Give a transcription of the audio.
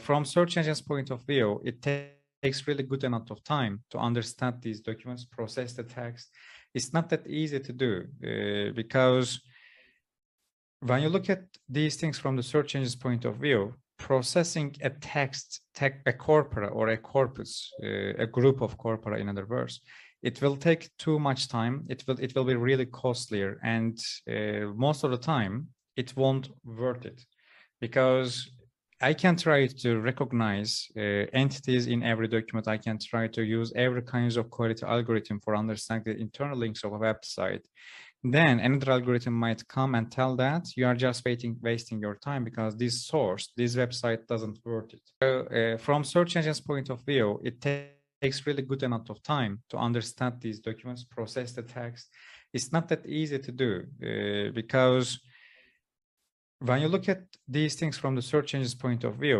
From search engines' point of view, it takes really good amount of time to understand these documents, process the text. It's not that easy to do because when you look at these things from the search engine's point of view, processing a text, a corpora or a corpus, a group of corpora, in other words, it will take too much time. It will be really costlier, and most of the time it won't worth it, because I can try to recognize entities in every document. I can try to use every kind of quality algorithm for understanding the internal links of a website. Then another algorithm might come and tell that you are just wasting your time because this source, this website doesn't worth it. From search engine's point of view, it takes really good amount of time to understand these documents, process the text. It's not that easy to do because when you look at these things from the search engine's point of view,